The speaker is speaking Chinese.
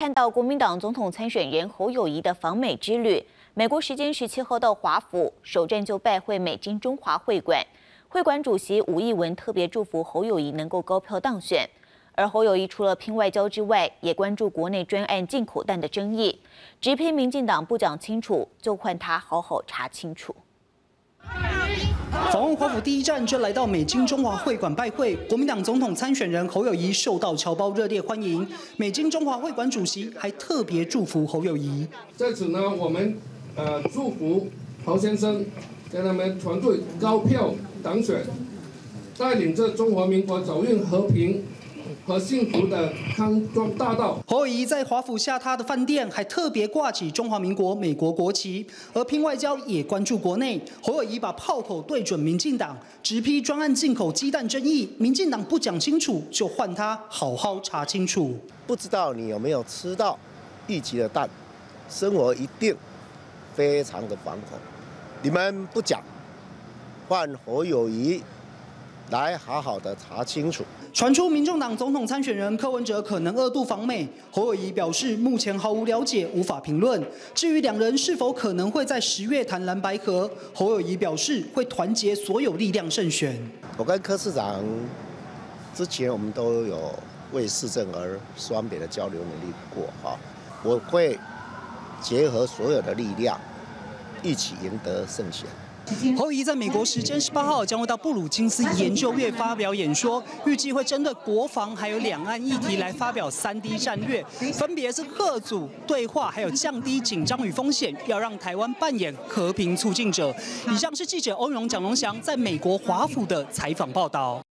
看到国民党总统参选人侯友宜的访美之旅，美国时间17号到华府，首站就拜会美金中华会馆。会馆主席吴益文特别祝福侯友宜能够高票当选。而侯友宜除了拼外交之外，也关注国内专案进口蛋的争议，直批民进党不讲清楚，就换他好好查清楚。 访问华府第一站，就来到美金中华会馆拜会。国民党总统参选人侯友宜受到侨胞热烈欢迎，美金中华会馆主席还特别祝福侯友宜。在此呢，我们祝福侯先生，跟他们团队高票当选，带领着中华民国走运和平。 和幸福的康庄大道。侯友宜在华府下榻的饭店，还特别挂起中华民国美国国旗。而拼外交也关注国内，侯友宜把炮口对准民进党，直批专案进口鸡蛋争议，民进党不讲清楚，就换他好好查清楚。不知道你有没有吃到一级的蛋，生活一定非常的惶恐。你们不讲，换侯友宜来好好的查清楚。 传出民众党总统参选人柯文哲可能二度访美，侯友宜表示目前毫无了解，无法评论。至于两人是否可能会在10月谈蓝白合，侯友宜表示会团结所有力量胜选。我跟柯市长之前我们都有为市政而双边的交流努力过哈，我会结合所有的力量一起赢得胜选。 侯友宜在美国时间18号将会到布鲁金斯研究院发表演说，预计会针对国防还有两岸议题来发表3D 战略，分别是贺阻、对话，还有降低紧张与风险，要让台湾扮演和平促进者。以上是记者欧荣、蒋龙祥在美国华府的采访报道。